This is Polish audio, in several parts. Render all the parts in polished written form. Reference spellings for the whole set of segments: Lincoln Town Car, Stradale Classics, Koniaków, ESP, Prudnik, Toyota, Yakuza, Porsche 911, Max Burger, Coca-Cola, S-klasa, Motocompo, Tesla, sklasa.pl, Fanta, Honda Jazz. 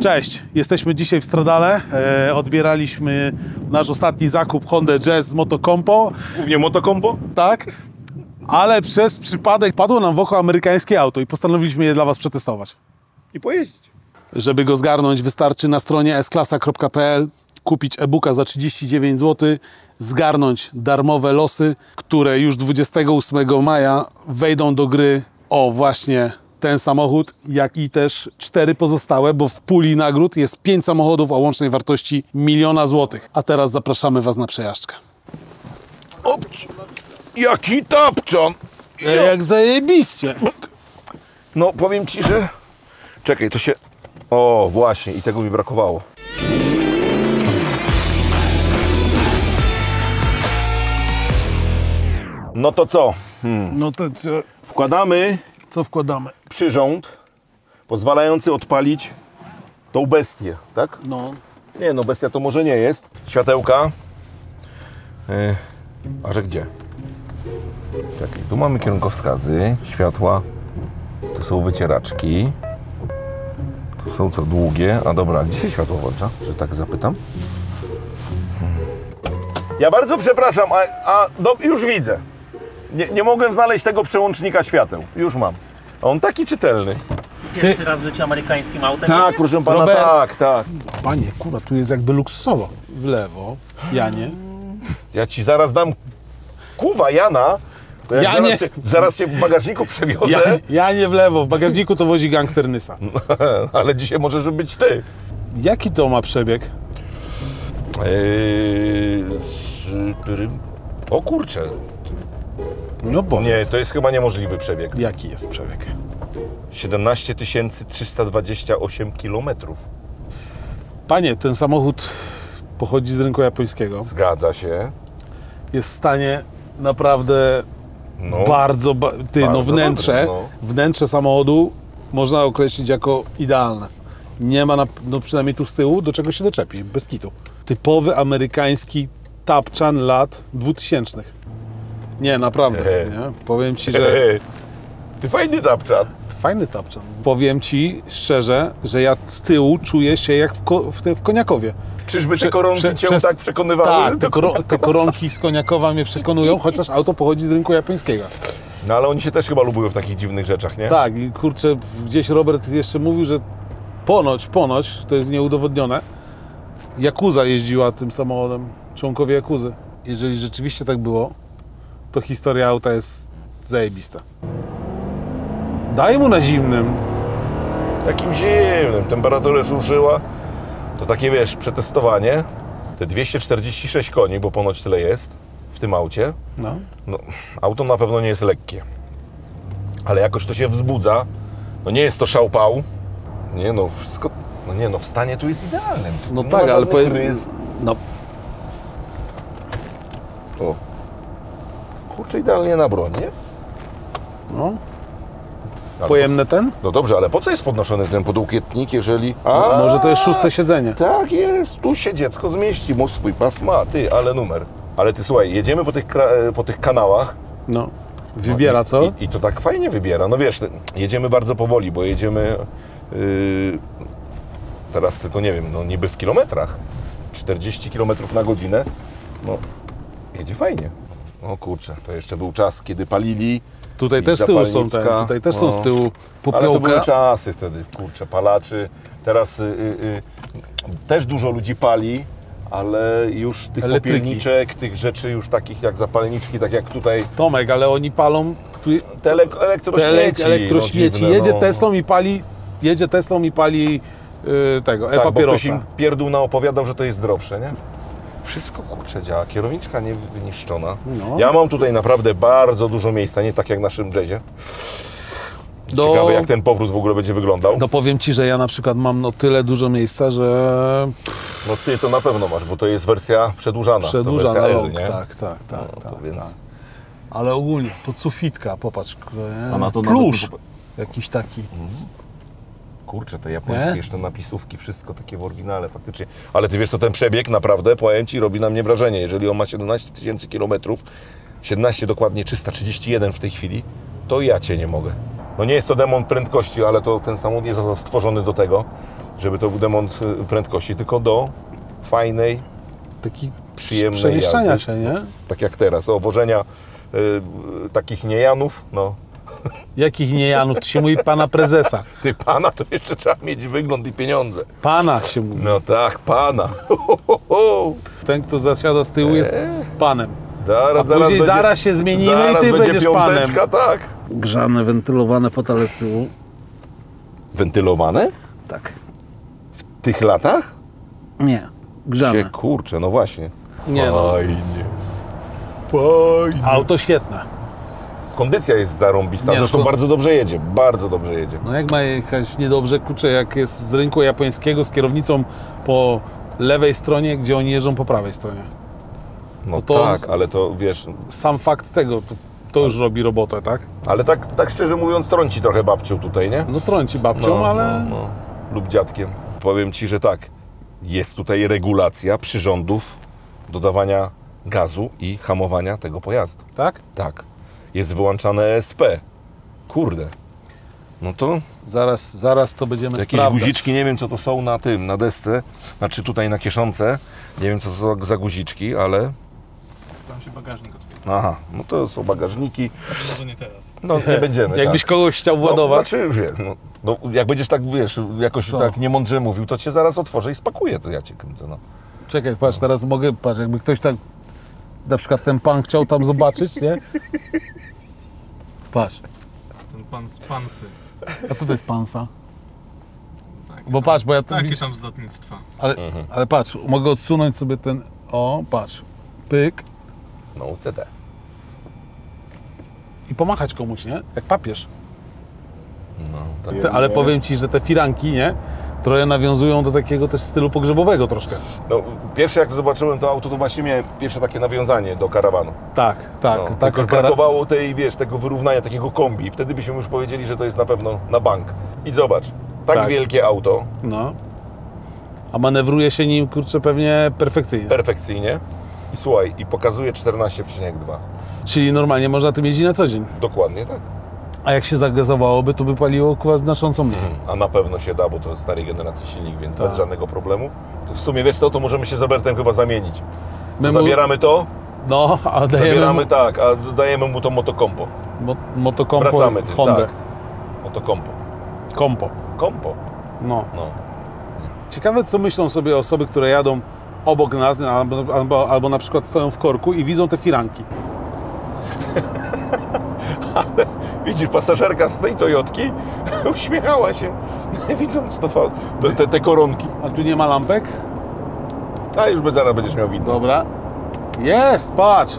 Cześć, jesteśmy dzisiaj w Stradale. Odbieraliśmy nasz ostatni zakup Honda Jazz z Motocompo. Głównie Motocompo? Tak, ale przez przypadek padło nam w oko amerykańskie auto i postanowiliśmy je dla Was przetestować. I pojeździć. Żeby go zgarnąć, wystarczy na stronie sklasa.pl kupić e-booka za 39 zł, zgarnąć darmowe losy, które już 28 maja wejdą do gry o właśnie ten samochód, jak i też 4 pozostałe, bo w puli nagród jest 5 samochodów o łącznej wartości 1 000 000 złotych. A teraz zapraszamy Was na przejażdżkę. Opcz! Jaki tapczan! Jak zajebiście! No, powiem Ci, że... Czekaj, to się... O, właśnie, i tego mi brakowało. No to co? No to co? Wkładamy... Co wkładamy? Przyrząd pozwalający odpalić tą bestię, tak? No. Nie, no bestia to może nie jest. Światełka. A że gdzie? Czekaj, tu mamy kierunkowskazy, światła. Tu są wycieraczki. Tu są co długie. A dobra, gdzie się światło włącza? Że tak zapytam. Ja bardzo przepraszam, już widzę. Nie mogłem znaleźć tego przełącznika świateł. Już mam. On taki czytelny. Pierwszy raz w życiu amerykańskim autem? Tak, proszę pana, Robert. Tak. Panie, kurwa, tu jest jakby luksusowo. W lewo, Janie. Ja Ci zaraz dam... Kuwa, Jana. Janie. Zaraz się w bagażniku przewiozę. Janie w lewo, w bagażniku to wozi gangsternysa. Ale dzisiaj możesz być Ty. Jaki to ma przebieg? O kurczę. No bo nie, to jest chyba niemożliwy przebieg. Jaki jest przebieg? 17 328 km. Panie, ten samochód pochodzi z rynku japońskiego. Zgadza się. Jest w stanie naprawdę wnętrze samochodu można określić jako idealne. Nie ma, przynajmniej tu z tyłu, do czego się doczepi, bez kitu. Typowy amerykański tapczan lat 2000. Nie, naprawdę. Nie? Powiem Ci, że... Ty fajny tapczan. Powiem Ci szczerze, że ja z tyłu czuję się jak w Koniakowie. Czyżby te koronki Cię tak przekonywały? Tak, te koronki z Koniakowa mnie przekonują, chociaż auto pochodzi z rynku japońskiego. No ale oni się też chyba lubią w takich dziwnych rzeczach, nie? Tak, i kurczę, gdzieś Robert jeszcze mówił, że ponoć, to jest nieudowodnione, Yakuza jeździła tym samochodem, członkowie Yakuzy. Jeżeli rzeczywiście tak było, to historia auta jest zajebista. Daj mu na zimnym. Takim zimnym. Temperaturę zużyła. To takie, wiesz, przetestowanie. Te 246 koni, bo ponoć tyle jest w tym aucie. No, auto na pewno nie jest lekkie. Ale jakoś to się wzbudza. No nie jest to szałpał. Nie no, wszystko... No nie no, w stanie tu jest idealnym. No tak, ale powiem... No. O. Kurczę, idealnie na broń, nie? No. Pojemny ten? No dobrze, ale po co jest podnoszony ten podłokietnik, jeżeli... No, może to jest 6. siedzenie. Tak jest, tu się dziecko zmieści, mu swój pas ma, ty, ale numer. Ale ty słuchaj, jedziemy po tych kanałach. No, wybiera co? I to tak fajnie wybiera, no wiesz, jedziemy bardzo powoli, bo jedziemy... teraz tylko nie wiem, no niby w kilometrach. 40 km na godzinę, no jedzie fajnie. O kurczę, to jeszcze był czas, kiedy palili. Tutaj też z tyłu są z tyłu popiołka. Ale to były czasy wtedy, kurczę, palaczy. Teraz też dużo ludzi pali, ale już tych popielniczek, tych rzeczy już takich jak zapalniczki, tak jak tutaj. Tomek, ale oni palą... Elektrośmieci. Jedzie Teslą i pali, e-papierosa. Tak, bo ktoś im pierdół opowiadał, że to jest zdrowsze, nie? Wszystko, kurczę, działa. Kierowniczka nie wyniszczona. No. Ja mam tutaj naprawdę bardzo dużo miejsca, nie tak jak w naszym Jazzie. Ciekawe, jak ten powrót w ogóle będzie wyglądał. No powiem Ci, że ja na przykład mam tyle dużo miejsca, że... No Ty to na pewno masz, bo to jest wersja przedłużana. Przedłużana, wersja L, nie? Tak. Ale ogólnie, podsufitka, popatrz. Plusz jakiś taki. Kurczę, te japońskie jeszcze napisówki, wszystko takie w oryginale faktycznie. Ale Ty wiesz co, ten przebieg naprawdę, powiem Ci, robi na mnie wrażenie. Jeżeli on ma 17 000 kilometrów, 17 dokładnie 331 w tej chwili, to ja Cię nie mogę. No nie jest to demon prędkości, ale to ten samochód jest stworzony do tego. żeby to był demont prędkości, tylko do fajnej, taki przyjemnej przemieszczania jazdy, się, nie? No, tak jak teraz, obłożenia takich niejanów, no. Jakich niejanów? To się mówi pana prezesa. Ty pana, to jeszcze trzeba mieć wygląd i pieniądze. Pana się mówi. No tak, pana. Ten, kto zasiada z tyłu, jest panem. Zaraz się zmienimy i ty będziesz panem. Tak. Grzane, wentylowane fotele z tyłu. Wentylowane? Tak. W tych latach? Nie, grzane. Się kurczę, no właśnie. Nie, fajnie. No. Fajnie. Auto świetne. Kondycja jest zarąbista, nie, zresztą bardzo dobrze jedzie, No jak ma jechać niedobrze, kurczę, jak jest z rynku japońskiego z kierownicą po lewej stronie, gdzie oni jeżdżą po prawej stronie. No to tak, ale to wiesz... Sam fakt tego, to już robi robotę, tak? Ale tak szczerze mówiąc trąci trochę babcią tutaj, nie? No trąci babcią, ale... No. Lub dziadkiem. Powiem Ci, że tak, jest tutaj regulacja przyrządów dodawania gazu i hamowania tego pojazdu. Tak? Tak. Jest wyłączane ESP. Kurde. No to... Zaraz to będziemy jakieś sprawdzać. Jakieś guziczki, nie wiem co to są na tym, na desce. Znaczy tutaj na kieszonce. Nie wiem co to są za guziczki, ale... Tam się bagażnik otwiera. Aha, no to są bagażniki. Może nie teraz. No nie będziemy. Jakbyś kogoś chciał władować. No, znaczy, wie, no, jak będziesz tak, wiesz, jakoś tak niemądrze mówił, to cię zaraz otworzę i spakuję, to ja cię kręcę, no. Czekaj, patrz, teraz mogę, patrz, jakby ktoś tak... Na przykład ten pan chciał tam zobaczyć, nie? Patrz. Ten pan z pansy. A co to jest pansa? Takie, bo patrz, bo ja... Takie tam z lotnictwa. Ale patrz, mogę odsunąć sobie ten... O, patrz. Pyk. No, CD. I pomachać komuś, nie? Jak papież. No, tak. Ale powiem Ci, że te firanki, nie? Trochę nawiązują do takiego też stylu pogrzebowego troszkę. No, pierwsze jak zobaczyłem to auto, to właśnie miałem pierwsze takie nawiązanie do karawanu. Tak. No, tak brakowało tej, wiesz, tego wyrównania, takiego kombi. Wtedy byśmy już powiedzieli, że to jest na pewno na bank. I zobacz, tak wielkie auto. No. A manewruje się nim, kurczę, pewnie perfekcyjnie. Perfekcyjnie. I słuchaj, i pokazuje 14,2. Czyli normalnie można tym jeździć na co dzień. Dokładnie tak. A jak się zagazowałoby, to by paliło znacząco mniej. A na pewno się da, bo to jest starej generacji silnik, więc bez żadnego problemu. W sumie wiesz co, to możemy się z Robertem chyba zamienić. Zabieramy to, no, a dajemy zabieramy, mu... tak, a dajemy mu to Motocompo. Motocompo, wracamy Hondę. Tak. Motocompo. Compo. No. Ciekawe, co myślą sobie osoby, które jadą obok nas, albo na przykład stoją w korku i widzą te firanki. Ale widzisz, pasażerka z tej Toyotki uśmiechała się, widząc te koronki. A tu nie ma lampek? A już zaraz będziesz miał widno. Dobra. Jest, patrz.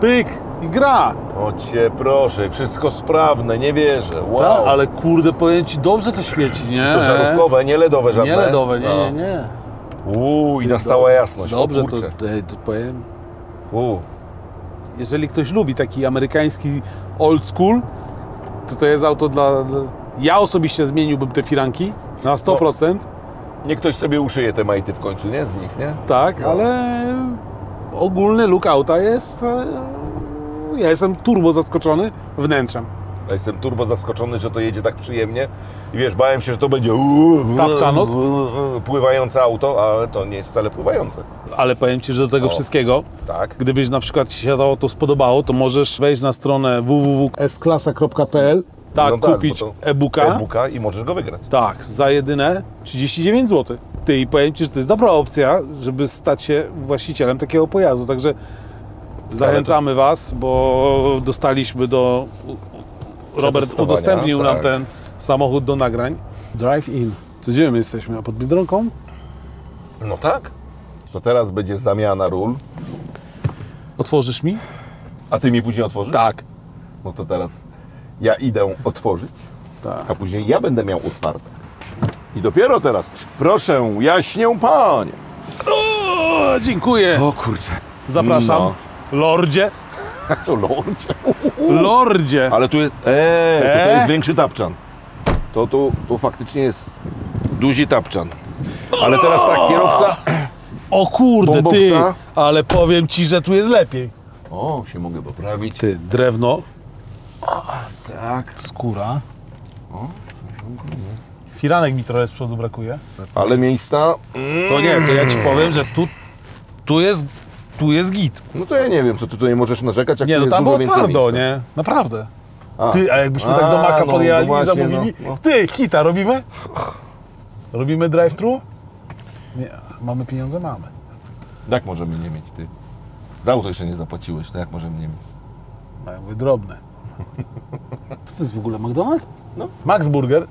Pyk i gra. O Cię proszę, wszystko sprawne, nie wierzę. Wow. Ta, ale kurde, powiem Ci, dobrze to świeci, nie? To żarówkowe, nie LEDowe żadne. Nie LEDowe, nie. Uuu, i nastała jasność. Dobrze, to powiem. Jeżeli ktoś lubi taki amerykański old school, to jest auto dla... Ja osobiście zmieniłbym te firanki na 100%. No, niech ktoś sobie uszyje te majty w końcu, nie? Z nich, nie? Tak, no. Ale ogólny look auta jest... Ja jestem turbo zaskoczony wnętrzem. Ja jestem turbo zaskoczony, że to jedzie tak przyjemnie. I wiesz, bałem się, że to będzie tapczanos, pływające auto, ale to nie jest wcale pływające. Ale powiem Ci, że do tego wszystkiego, tak. Gdybyś na przykład Ci się to spodobało, to możesz wejść na stronę www.sklasa.pl, kupić e-booka i możesz go wygrać. Tak, za jedyne 39 zł. I powiem Ci, że to jest dobra opcja, żeby stać się właścicielem takiego pojazdu. Także zachęcamy Was, bo dostaliśmy do... Robert udostępnił nam ten samochód do nagrań. Drive-in. Co, gdzie my jesteśmy? A pod Biedronką? No tak. To teraz będzie zamiana ról. Otworzysz mi? A Ty mi później otworzysz? Tak. No to teraz ja idę otworzyć, a później ja będę miał otwarte. I dopiero teraz. Proszę, jaśnię Panie. O, dziękuję. O kurczę. Zapraszam. No. Lordzie. Lordzie! Ale tu jest... tutaj jest większy tapczan. To tu faktycznie jest duży tapczan. Ale teraz tak, kierowca... O kurde, bombowca. Ty! Ale powiem Ci, że tu jest lepiej. O, się mogę poprawić. Ty, drewno. Tak. Skóra. O, Firanek mi trochę z przodu brakuje. Ale miejsca... To nie, to ja ci powiem, że tu jest git. No to ja nie wiem, co ty tutaj możesz narzekać, jak nie, no tam było twardo, nie? Naprawdę. Ty, a jakbyśmy tak do Maka podjechali i zamówili... Ty, hita robimy? Robimy drive-thru? Nie, mamy pieniądze? Mamy. Jak możemy nie mieć, ty? Za auto jeszcze nie zapłaciłeś, to jak możemy nie mieć? No ja mówię, drobne. Co to jest w ogóle, McDonald's? No. Max Burger.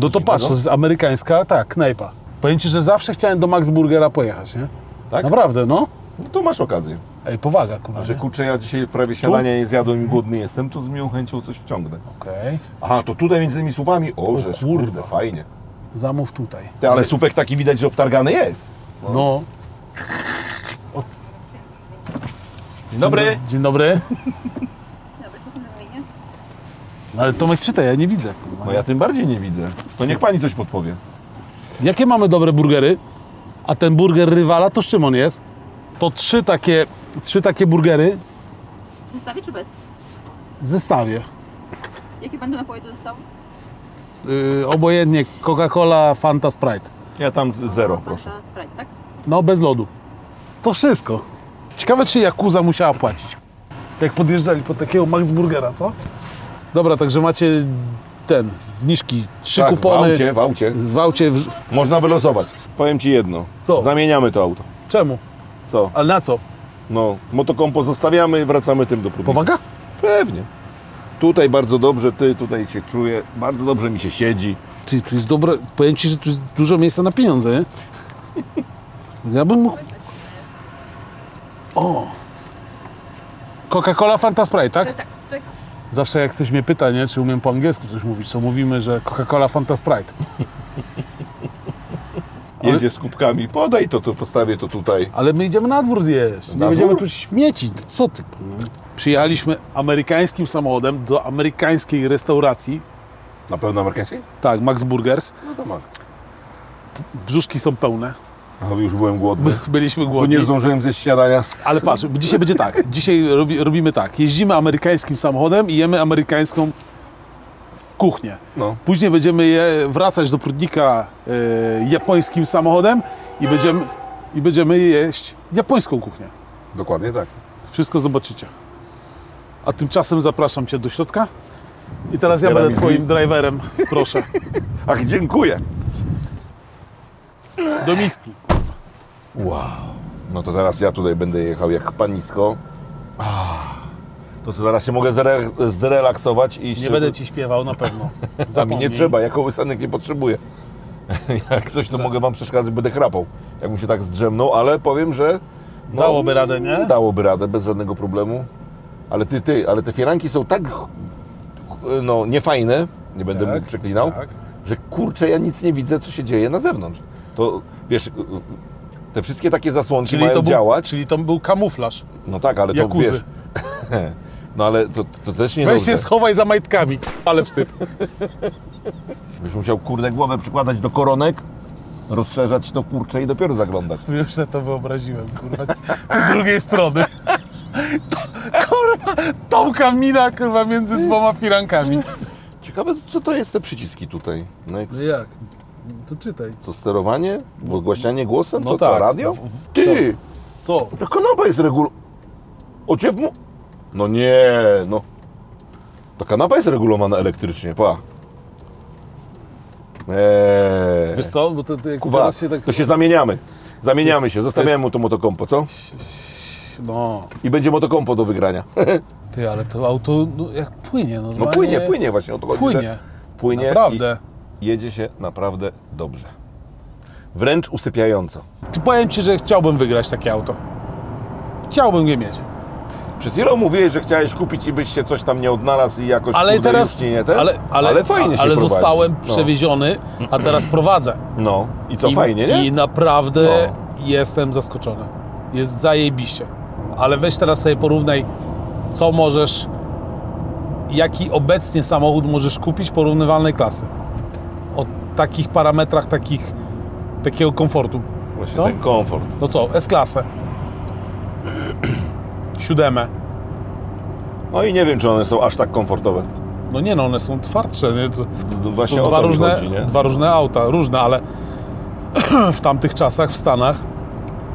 No to patrz, to jest amerykańska, tak, knajpa. Powiem ci, że zawsze chciałem do Max Burgera pojechać, nie? Tak? Naprawdę, no. No to masz okazję. Ej, powaga, kurwa. Że kurczę, ja dzisiaj prawie siadania nie zjadłem i głodny jestem, to z miłą chęcią coś wciągnę. Okej. Okay. Aha, to tutaj między tymi słupami, o, że kurde, fajnie. Zamów tutaj. Ty, ale słupek taki widać, że obtargany jest. No. Dzień dobry. Dzień dobry. No ale Tomek czyta, ja nie widzę. Kurwa. No ja tym bardziej nie widzę. To niech pani coś podpowie. Jakie mamy dobre burgery? A ten burger rywala to z czym on jest? To trzy takie burgery. W zestawie czy bez? W zestawie. Jakie będą napoje do zestawu? Obojętnie, Coca-Cola, Fanta, Sprite. Ja tam zero, proszę. Fanta, Sprite, tak? No, bez lodu. To wszystko. Ciekawe, czy Yakuza musiała płacić. Jak podjeżdżali pod takiego Max Burgera, co? Dobra, także macie ten, zniżki, trzy kupony. W aucie. Można wylosować. Powiem ci jedno. Co? Zamieniamy to auto. Czemu? Co? Ale na co? No, Motocompo zostawiamy, wracamy tym do próby. Powaga? Pewnie. Tutaj bardzo dobrze, ty tutaj się czuję, bardzo dobrze mi się siedzi. Ty, tu jest dobre, powiem ci, że tu jest dużo miejsca na pieniądze, nie? Ja bym mógł... O! Coca-Cola, Fanta, Sprite, tak? Tak, tak. Zawsze jak ktoś mnie pyta, nie, czy umiem po angielsku coś mówić, to mówimy, że Coca-Cola, Fanta, Sprite. Ale... Jedzie z kubkami, podaj to, to postawię to tutaj. Ale my idziemy na dwór zjeść, nie będziemy tu śmiecić, co ty? Przyjechaliśmy amerykańskim samochodem do amerykańskiej restauracji. Na pewno amerykańskiej? Tak, Max Burgers. No to Max. Brzuszki są pełne. No już byłem głodny. Byliśmy głodni. Bo nie zdążyłem zjeść śniadania. Ale patrz, dzisiaj będzie tak, dzisiaj robimy tak. Jeździmy amerykańskim samochodem i jemy amerykańską kuchnię. No. Później będziemy wracać do Prudnika japońskim samochodem i będziemy jeść japońską kuchnię. Dokładnie tak. Wszystko zobaczycie. A tymczasem zapraszam cię do środka i teraz ja będę twoim driverem, proszę. Ach, dziękuję. Do miski. Wow. No to teraz ja tutaj będę jechał jak panisko. To co, zaraz się mogę zrelaksować i... Nie będę ci śpiewał, na pewno. A mi nie trzeba, jako łysanek nie potrzebuję. Jak coś, to mogę wam przeszkadzać, będę chrapał. Jakbym się tak zdrzemnął, ale powiem, że... No, dałoby radę, nie? Dałoby radę, bez żadnego problemu. Ale ale te firanki są tak... No, niefajne, nie będę tak, przeklinał, tak. Że kurczę, ja nic nie widzę, co się dzieje na zewnątrz. To, wiesz... Te wszystkie takie zasłonki mają działać. Czyli to był kamuflaż. No tak, ale Yakuzy. To wiesz... No ale to też nie. Weź się schowaj za majtkami, ale wstyd. Byś musiał, kurde, głowę przykładać do koronek, rozszerzać to, kurcze, i dopiero zaglądać. Już sobie to wyobraziłem, kurwa. Z drugiej strony. To, kurwa, Tomka mina, kurwa, między dwoma firankami. Ciekawe, co to jest te przyciski tutaj. Next. No jak? To czytaj. Co, sterowanie? Odgłaśnianie głosem? No to tak. Co, radio? Ty! Co? Ta kanapa jest No nie, no. Ta kanapa jest regulowana elektrycznie, pa. Wiesz co, bo to jak Kuba, teraz się tak... To się zamieniamy. Zamieniamy się, zostawiamy mu to Motocompo, co? No. I będzie Motocompo do wygrania. Ty, ale to auto, no, jak płynie, no. No płynie właśnie, o to chodzi. Płynie naprawdę. I jedzie się naprawdę dobrze. Wręcz usypiająco. Ty, powiem ci, że chciałbym wygrać takie auto. Chciałbym je mieć. Przed chwilą mówiłeś, że chciałeś kupić i byś się coś tam nie odnalazł i jakoś... Ale kurde, teraz... Nie ten? Ale fajnie się prowadzi. Zostałem przewieziony, a teraz prowadzę. No. I co, fajnie, nie? I naprawdę jestem zaskoczony. Jest zajebiście. Ale weź teraz sobie porównaj, co możesz... Jaki obecnie samochód możesz kupić porównywalnej klasy. O takich parametrach, takiego komfortu. Właśnie co? Ten komfort. No co, S-klasę. 7. No i nie wiem, czy one są aż tak komfortowe. No nie, no one są twardsze, nie? To, no właśnie są dwa różne auta, różne, ale w tamtych czasach, w Stanach,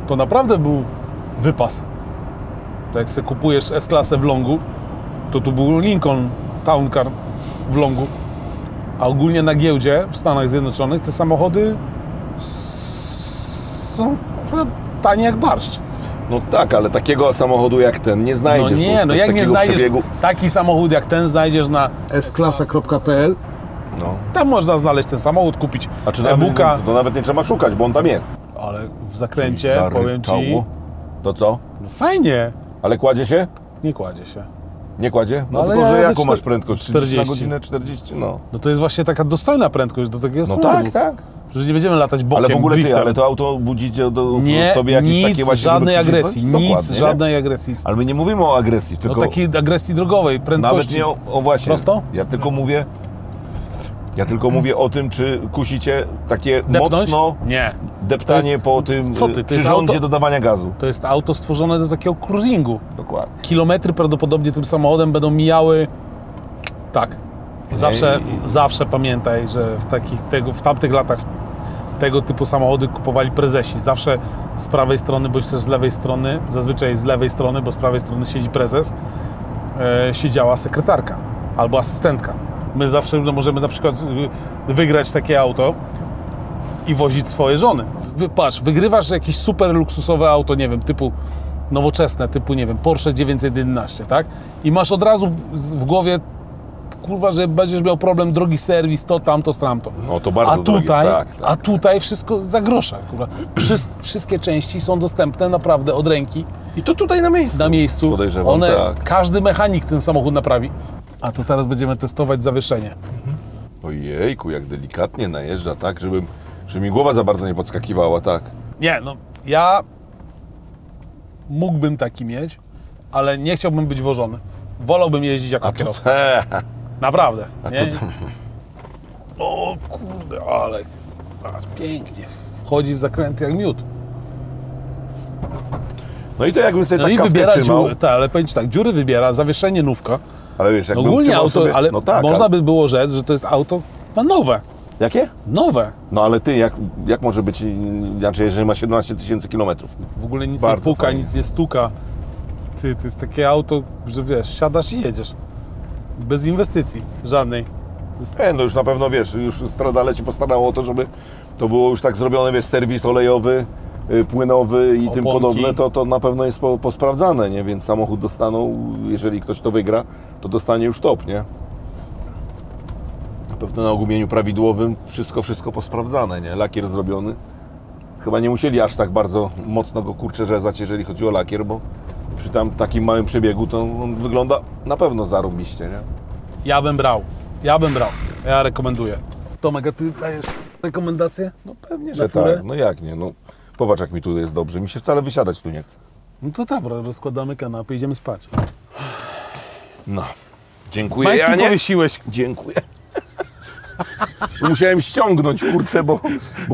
to naprawdę był wypas. Tak jak sobie kupujesz S-klasę w longu, to tu był Lincoln Town Car w longu. A ogólnie na giełdzie w Stanach Zjednoczonych te samochody są tanie jak barszcz. No tak, ale takiego samochodu jak ten nie znajdziesz. No nie, no jak nie znajdziesz przebiegu... taki samochód jak ten znajdziesz na sklasa.pl. No. Tam można znaleźć ten samochód, kupić e-booka. To nawet nie trzeba szukać, bo on tam jest. Ale w zakręcie, powiem Ci... To co? No fajnie. Ale kładzie się? Nie kładzie się. Nie kładzie? No, no tylko, że jaką masz prędkość? 40 na godzinę, 40? No. No to jest właśnie taka dostojna prędkość do takiego samochodu. No tak, tak. Przecież nie będziemy latać bokiem. Ale w ogóle ty, ale to auto budzicie do sobie jakieś nic, takie właśnie... Żadnej agresji, nic, żadnej agresji. Ale my nie mówimy o agresji, tylko... No takiej agresji drogowej, prędkości. Nawet nie o właśnie. Prosto? Ja tylko mówię o tym, czy kusicie takie mocno deptanie jest, po tym przyrządzie dodawania gazu. To jest auto stworzone do takiego cruisingu. Dokładnie. Kilometry prawdopodobnie tym samochodem będą mijały tak. Zawsze pamiętaj, że w tamtych latach tego typu samochody kupowali prezesi. Zawsze z prawej strony, bądź też z lewej strony, zazwyczaj z lewej strony, bo z prawej strony siedzi prezes, siedziała sekretarka albo asystentka. My zawsze możemy na przykład wygrać takie auto i wozić swoje żony. Patrz, wygrywasz jakieś super luksusowe auto, nie wiem, typu nowoczesne, typu, nie wiem, Porsche 911, tak? I masz od razu w głowie, kurwa, że będziesz miał problem, drogi serwis, to, tamto, stramto. No to bardzo A tutaj wszystko za grosza, kurwa. Wszystkie części są dostępne naprawdę od ręki. I to tutaj na miejscu. Na miejscu. Podejrzewam, Każdy mechanik ten samochód naprawi. A to teraz będziemy testować zawieszenie. Ojejku, jak delikatnie najeżdża, tak? Żeby mi głowa za bardzo nie podskakiwała, tak? Nie, no ja mógłbym taki mieć, ale nie chciałbym być wożony. Wolałbym jeździć jako kierowca. Naprawdę. O kurde, ale pięknie. Wchodzi w zakręty jak miód. No i to jakbym sobie tak kawkę wybiera dziury, ale powiem Ci tak, dziury wybiera, zawieszenie, nówka. Ale wiesz, jak ogólnie auto, sobie... ale no tak, można by było rzec, że to jest auto nowe. Jakie? Nowe. No ale ty, jak może być, znaczy jeżeli ma 17 000 kilometrów? W ogóle nic nie puka, nic nie stuka. Ty, to jest takie auto, że wiesz, siadasz i jedziesz. Bez inwestycji żadnej. No już na pewno wiesz, już Stradale się postarało o to, żeby to było już tak zrobione, wiesz, serwis olejowy, płynowy i oponki, tym podobne, to na pewno jest posprawdzane, nie? Więc samochód dostaną, jeżeli ktoś to wygra, to dostanie już top, nie? Na pewno na ogumieniu prawidłowym wszystko posprawdzane, nie? Lakier zrobiony. Chyba nie musieli aż tak bardzo mocno go kurczę rzezać, jeżeli chodzi o lakier, bo przy tam takim małym przebiegu to on wygląda na pewno zarobiście, nie? Ja bym brał. Ja rekomenduję. Tomek, a ty dajesz rekomendację? No pewnie, że tak. No jak nie, no. Popatrz, jak mi tu jest dobrze. Mi się wcale wysiadać tu nie chce. No to dobra, rozkładamy kanapę, idziemy spać. No. Dziękuję, Janie. Majtki powiesiłeś. Dziękuję. Musiałem ściągnąć, kurczę, bo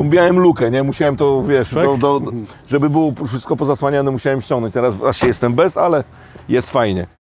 miałem lukę, nie? Musiałem to, wiesz, tak? Żeby było wszystko pozasłaniane, musiałem ściągnąć. Teraz właśnie jestem bez, ale jest fajnie.